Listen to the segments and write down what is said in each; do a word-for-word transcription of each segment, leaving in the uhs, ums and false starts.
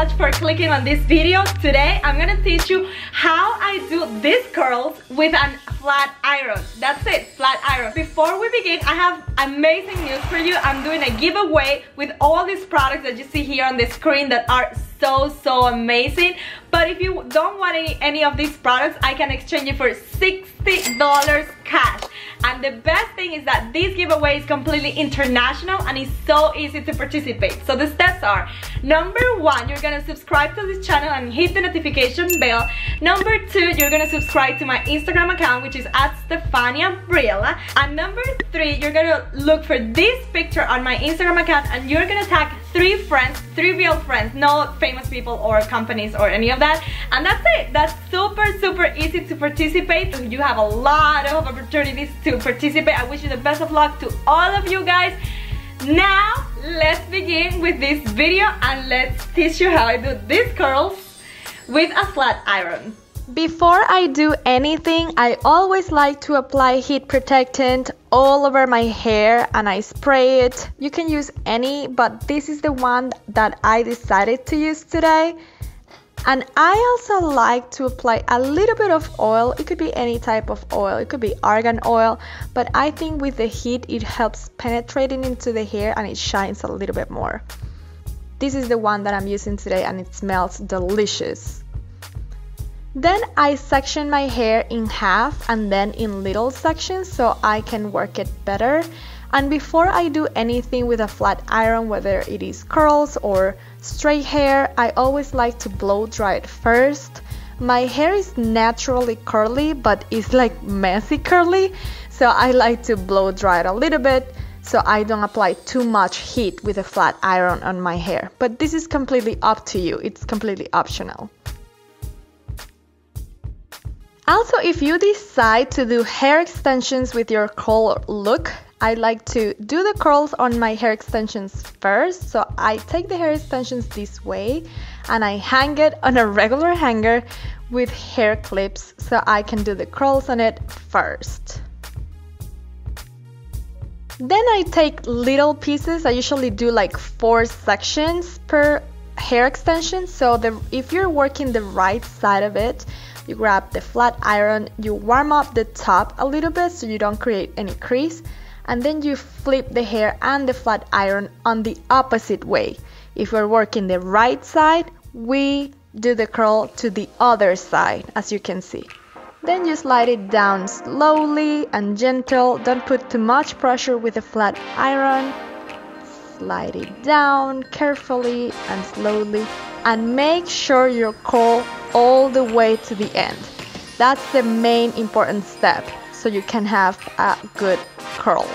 much for clicking on this video. Today I'm gonna teach you how I do these curls with a flat iron. That's it, flat iron. Before we begin, I have amazing news for you. I'm doing a giveaway with all these products that you see here on the screen that are so, so amazing. But if you don't want any, any of these products, I can exchange it for sixty dollars cash. And the best thing is that this giveaway is completely international and it's so easy to participate. So the steps are, number one, you're gonna subscribe to this channel and hit the notification bell. Number two, you're gonna subscribe to my Instagram account, which is at Stefania Briella. And number three, you're gonna look for this picture on my Instagram account and you're gonna tag three friends, three real friends, no famous people or companies or any of that. And that's it. That's super, super easy to participate. You have a lot of opportunities to participate. I wish you the best of luck to all of you guys. Now, let's begin with this video and let's teach you how I do these curls with a flat iron. Before I do anything, I always like to apply heat protectant all over my hair and I spray it. You can use any, but this is the one that I decided to use today. And I also like to apply a little bit of oil. It could be any type of oil. It could be argan oil, but I think with the heat it helps penetrating into the hair and it shines a little bit more. This is the one that I'm using today and it smells delicious. Then I section my hair in half and then in little sections so I can work it better. And before I do anything with a flat iron, whether it is curls or straight hair, I always like to blow dry it first. My hair is naturally curly, but it's like messy curly, so I like to blow dry it a little bit so I don't apply too much heat with a flat iron on my hair. But this is completely up to you, it's completely optional. Also, if you decide to do hair extensions with your curl look, I like to do the curls on my hair extensions first. So I take the hair extensions this way and I hang it on a regular hanger with hair clips so I can do the curls on it first. Then I take little pieces. I usually do like four sections per hair extension. So the, if you're working the right side of it, you grab the flat iron, you warm up the top a little bit so you don't create any crease. And then you flip the hair and the flat iron on the opposite way. If we're working the right side, we do the curl to the other side, as you can see. Then you slide it down slowly and gentle. Don't put too much pressure with the flat iron. Slide it down carefully and slowly. And make sure you curl all the way to the end. That's the main important step, so you can have a good curl.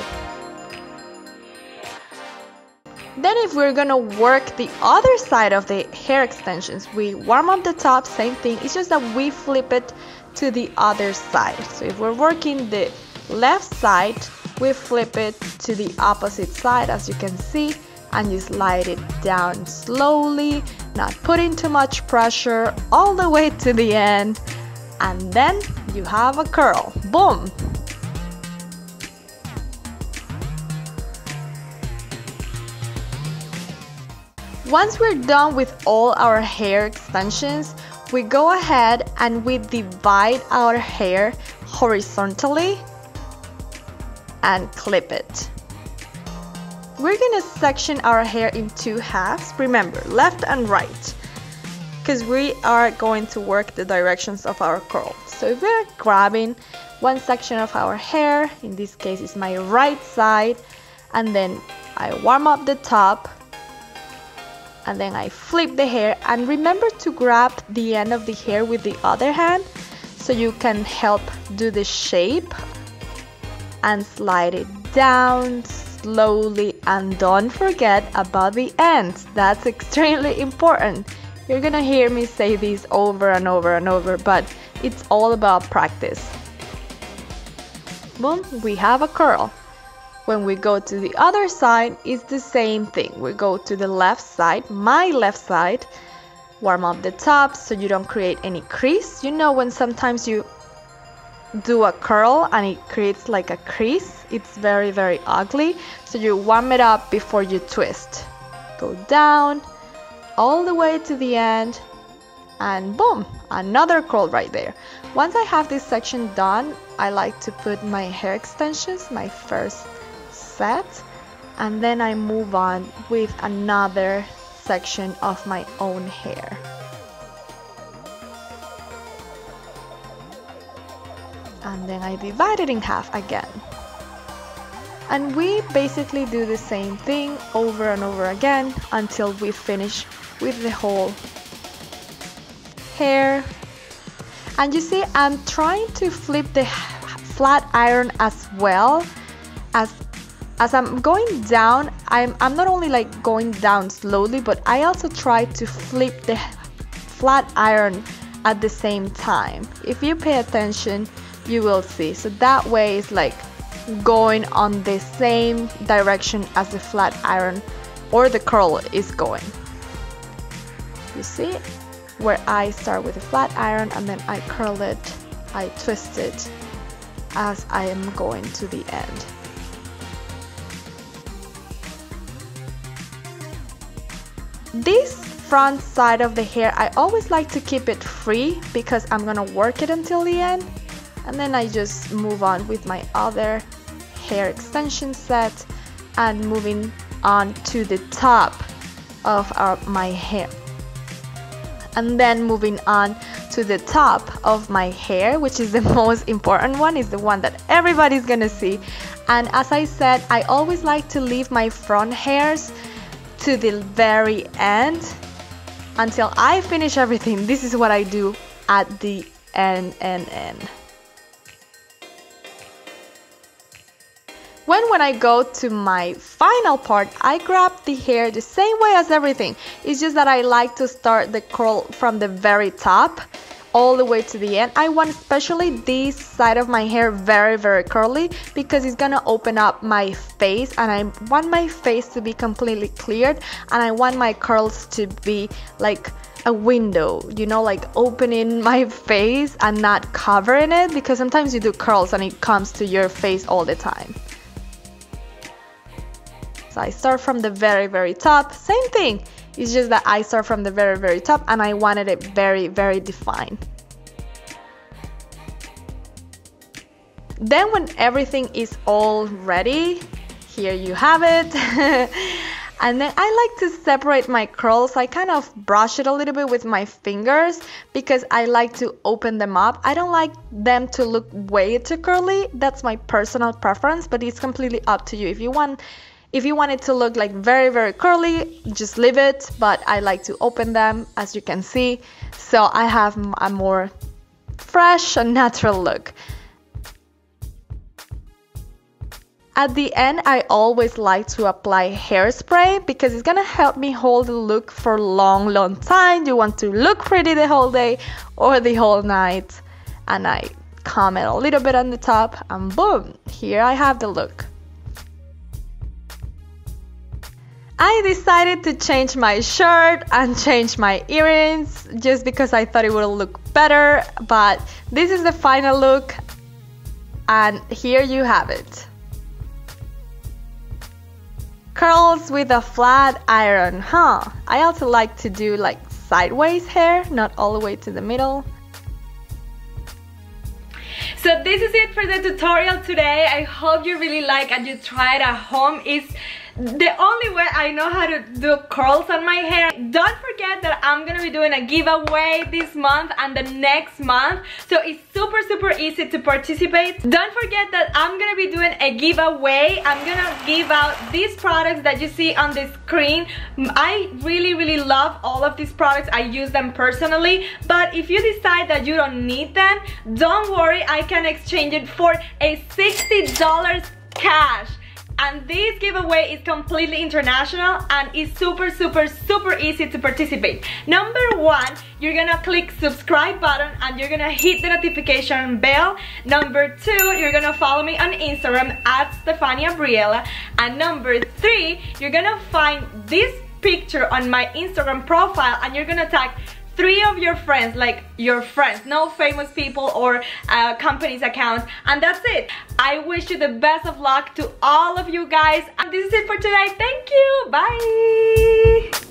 Then if we're gonna work the other side of the hair extensions, we warm up the top, same thing, it's just that we flip it to the other side. So if we're working the left side, we flip it to the opposite side, as you can see, and you slide it down slowly, not putting too much pressure, all the way to the end, and then you have a curl. Boom! Once we're done with all our hair extensions, we go ahead and we divide our hair horizontally and clip it. We're gonna section our hair in two halves, remember, left and right, because we are going to work the directions of our curl. So if we're grabbing one section of our hair, in this case it's my right side, and then I warm up the top, and then I flip the hair, and remember to grab the end of the hair with the other hand so you can help do the shape, and slide it down slowly, and don't forget about the ends. That's extremely important. You're gonna hear me say this over and over and over, but it's all about practice. Boom, we have a curl. When we go to the other side, it's the same thing. We go to the left side, my left side, warm up the top so you don't create any crease. You know when sometimes you do a curl and it creates like a crease? It's very, very ugly. So you warm it up before you twist. Go down all the way to the end, and boom, another curl right there. Once I have this section done, I like to put my hair extensions, my first set, and then I move on with another section of my own hair. And then I divide it in half again. And we basically do the same thing over and over again until we finish with the whole hair. And you see, I'm trying to flip the flat iron as well. As as I'm going down, I'm, I'm not only like going down slowly, but I also try to flip the flat iron at the same time. If you pay attention, you will see. So that way it's like going on the same direction as the flat iron or the curl is going. You see where I start with the flat iron and then I curl it, I twist it as I am going to the end. This front side of the hair, I always like to keep it free because I'm gonna work it until the end. And then I just move on with my other hair extension set and moving on to the top of our, my hair. And then moving on to the top of my hair, which is the most important one, is the one that everybody's gonna see. And as I said, I always like to leave my front hairs to the very end until I finish everything. This is what I do at the end and end. When, when I go to my final part, I grab the hair the same way as everything. It's just that I like to start the curl from the very top all the way to the end. I want especially this side of my hair very, very curly because it's gonna open up my face, and I want my face to be completely cleared, and I want my curls to be like a window, you know, like opening my face and not covering it, because sometimes you do curls and it comes to your face all the time. So I start from the very, very top. Same thing. It's just that I start from the very, very top and I wanted it very, very defined. Then when everything is all ready, here you have it. And then I like to separate my curls. I kind of brush it a little bit with my fingers because I like to open them up. I don't like them to look way too curly. That's my personal preference, but it's completely up to you. If you want If you want it to look like very, very curly, just leave it, but I like to open them, as you can see, so I have a more fresh and natural look. At the end, I always like to apply hairspray because it's gonna help me hold the look for a long, long time. You want to look pretty the whole day or the whole night, and I comb it a little bit on the top, and boom, here I have the look. I decided to change my shirt and change my earrings just because I thought it would look better, but this is the final look, and here you have it. Curls with a flat iron, huh? I also like to do like sideways hair, not all the way to the middle. So this is it for the tutorial today. I hope you really like and you try it at home. It's the only way I know how to do curls on my hair. Don't forget that I'm gonna be doing a giveaway this month and the next month, so it's super super easy to participate. Don't forget that I'm gonna be doing a giveaway. I'm gonna give out these products that you see on the screen. I really really love all of these products. I use them personally, but if you decide that you don't need them, don't worry, I can exchange it for a sixty dollars cash. And this giveaway is completely international and is super, super, super easy to participate. Number one, you're gonna click subscribe button and you're gonna hit the notification bell. Number two, you're gonna follow me on Instagram at Stefania Briella. And number three, you're gonna find this picture on my Instagram profile and you're gonna tag three of your friends, like your friends, no famous people or uh, companies accounts, and that's it. I wish you the best of luck to all of you guys, and this is it for today. Thank you, bye.